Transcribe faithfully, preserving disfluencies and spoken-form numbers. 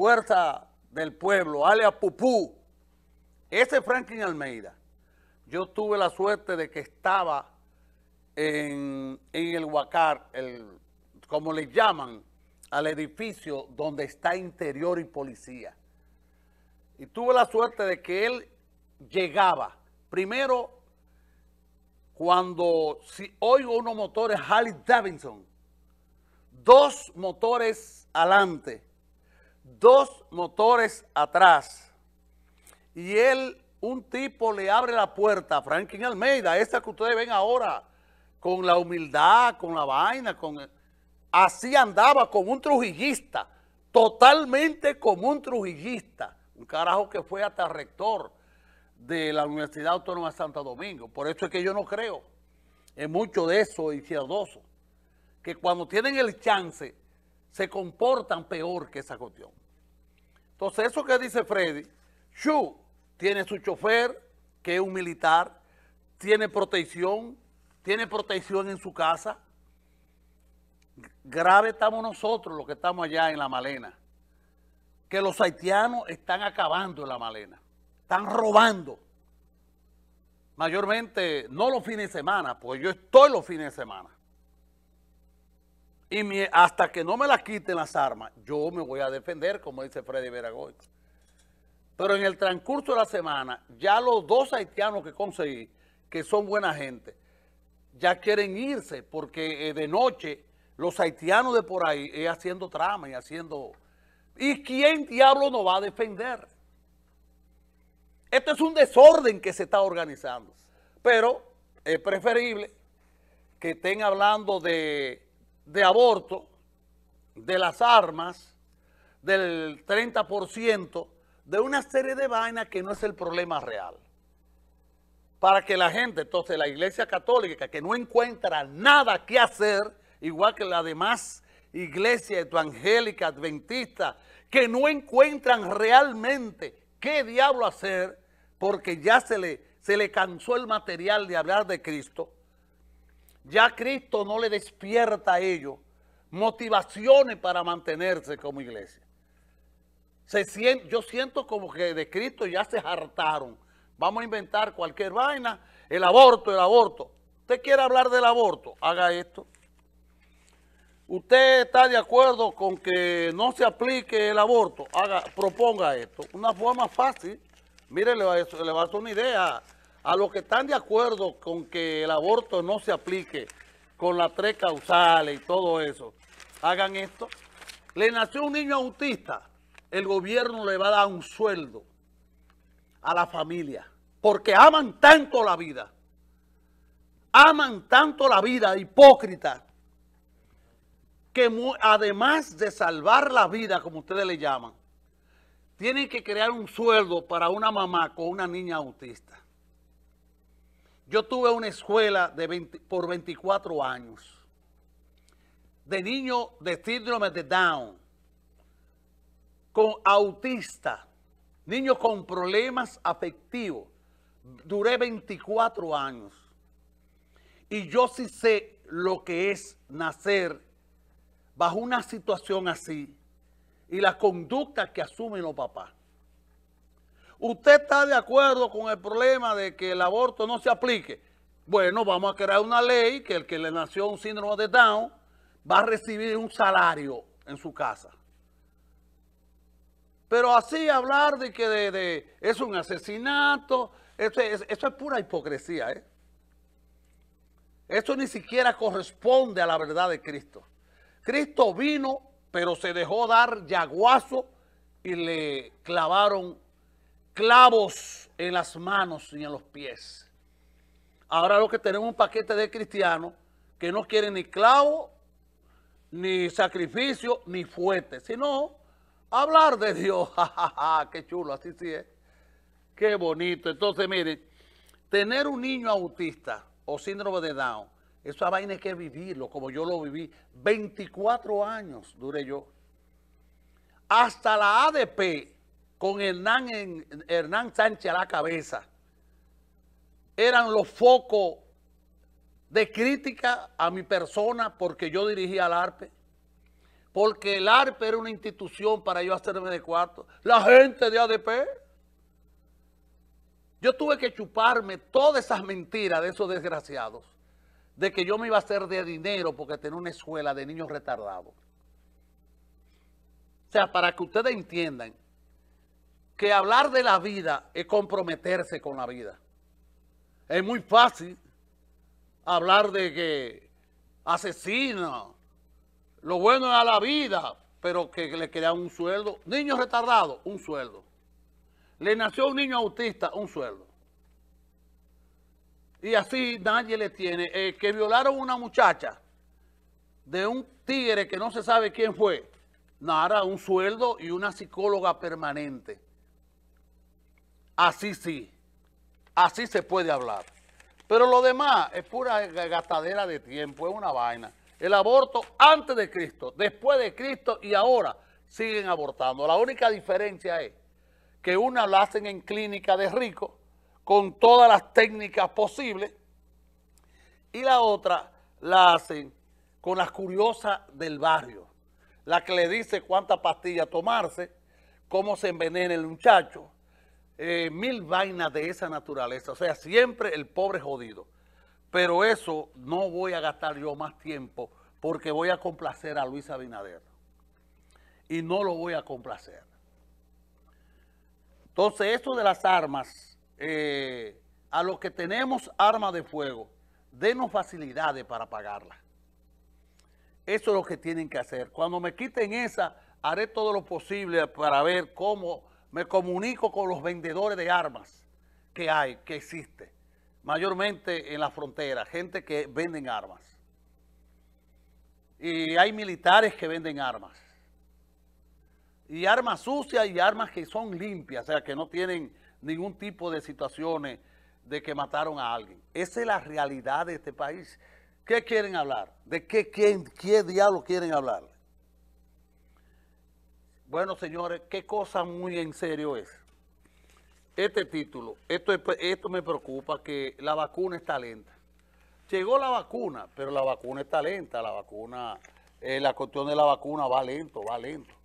Fuerza del Pueblo, alias Pupú, ese Franklin Almeida, yo tuve la suerte de que estaba en, en el Huacar, el, como le llaman, al edificio donde está Interior y Policía. Y tuve la suerte de que él llegaba, primero, cuando si oigo unos motores Harley Davidson, dos motores adelante, dos motores atrás, y él, un tipo le abre la puerta a Franklin Almeida, esta que ustedes ven ahora, con la humildad, con la vaina, con... así andaba como un trujillista, totalmente como un trujillista, un carajo que fue hasta rector de la Universidad Autónoma de Santo Domingo. Por eso es que yo no creo en mucho de eso izquierdoso, que cuando tienen el chance se comportan peor que esa cuestión. Entonces eso que dice Freddy, Chu tiene su chofer, que es un militar, tiene protección, tiene protección en su casa. Grave estamos nosotros los que estamos allá en La Malena, que los haitianos están acabando en La Malena, están robando, mayormente no los fines de semana, porque yo estoy los fines de semana, y mi, hasta que no me las quiten las armas, yo me voy a defender, como dice Freddy Veragoy. Pero en el transcurso de la semana, ya los dos haitianos que conseguí, que son buena gente, ya quieren irse, porque eh, de noche... los haitianos de por ahí eh, haciendo trama y haciendo... ¿Y quién diablo nos va a defender? Esto es un desorden que se está organizando. Pero es preferible que estén hablando de, de aborto, de las armas, del treinta por ciento, de una serie de vainas que no es el problema real. Para que la gente, entonces la Iglesia Católica, que no encuentra nada que hacer... igual que las demás iglesias evangélicas, adventistas, que no encuentran realmente qué diablo hacer, porque ya se le, se le cansó el material de hablar de Cristo, ya Cristo no le despierta a ellos motivaciones para mantenerse como iglesia. Se siente, yo siento como que de Cristo ya se hartaron, vamos a inventar cualquier vaina, el aborto, el aborto. ¿Usted quiere hablar del aborto? Haga esto. ¿Usted está de acuerdo con que no se aplique el aborto? Haga, proponga esto. Una forma fácil. Mire, le va a hacer una idea. A los que están de acuerdo con que el aborto no se aplique, con las tres causales y todo eso, hagan esto. Le nació un niño autista. El gobierno le va a dar un sueldo a la familia. Porque aman tanto la vida. Aman tanto la vida, hipócritas, que además de salvar la vida, como ustedes le llaman, tienen que crear un sueldo para una mamá con una niña autista. Yo tuve una escuela de veinte, por veinticuatro años, de niños de síndrome de Down, con autista, niños con problemas afectivos. Duré veinticuatro años. Y yo sí sé lo que es nacer bajo una situación así y las conductas que asumen los papás. ¿Usted está de acuerdo con el problema de que el aborto no se aplique? Bueno, vamos a crear una ley que el que le nació un síndrome de Down va a recibir un salario en su casa. Pero así hablar de que de, de, es un asesinato, eso es, eso es pura hipocresía, ¿eh? Eso ni siquiera corresponde a la verdad de Cristo. Cristo vino, pero se dejó dar yaguazo y le clavaron clavos en las manos y en los pies. Ahora lo que tenemos un paquete de cristianos que no quieren ni clavo, ni sacrificio, ni fuete, sino hablar de Dios. ¡Ja, ja, ja! ¡Qué chulo! Así sí es. ¡Qué bonito! Entonces, miren, tener un niño autista o síndrome de Down, esa vaina hay que vivirlo, como yo lo viví. veinticuatro años duré yo. Hasta la A D P, con Hernán, en, Hernán Sánchez a la cabeza, eran los focos de crítica a mi persona porque yo dirigía la ARPE. porque el ARPE era una institución para yo hacerme de cuarto. La gente de A D P. Yo tuve que chuparme todas esas mentiras de esos desgraciados, de que yo me iba a hacer de dinero porque tenía una escuela de niños retardados. O sea, para que ustedes entiendan que hablar de la vida es comprometerse con la vida. Es muy fácil hablar de que asesina, lo bueno es a la vida, pero que le crean un sueldo. Niños retardados, un sueldo. Le nació un niño autista, un sueldo. Y así nadie le tiene. Eh, que violaron una muchacha de un tigre que no se sabe quién fue. Nada, un sueldo y una psicóloga permanente. Así sí. Así se puede hablar. Pero lo demás es pura gastadera de tiempo, es una vaina. El aborto antes de Cristo, después de Cristo y ahora siguen abortando. La única diferencia es que una la hacen en clínica de rico, con todas las técnicas posibles, y la otra la hacen con las curiosas del barrio, la que le dice cuántas pastillas tomarse, cómo se envenena el muchacho, eh, mil vainas de esa naturaleza. O sea, siempre el pobre jodido. Pero eso no voy a gastar yo más tiempo, porque voy a complacer a Luis Abinader. Y no lo voy a complacer. Entonces, eso de las armas, eh, a los que tenemos armas de fuego, denos facilidades para pagarlas. Eso es lo que tienen que hacer. Cuando me quiten esa, haré todo lo posible para ver cómo me comunico con los vendedores de armas que hay, que existe, mayormente en la frontera, gente que venden armas. Y hay militares que venden armas. Y armas sucias y armas que son limpias, o sea, que no tienen ningún tipo de situaciones de que mataron a alguien. Esa es la realidad de este país. ¿Qué quieren hablar? ¿De qué, qué, qué diablo quieren hablar? Bueno, señores, qué cosa muy en serio es. Este título, esto, esto me preocupa, que la vacuna está lenta. Llegó la vacuna, pero la vacuna está lenta, la vacuna, eh, la cuestión de la vacuna va lento, va lento.